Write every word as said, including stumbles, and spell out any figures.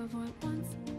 but for once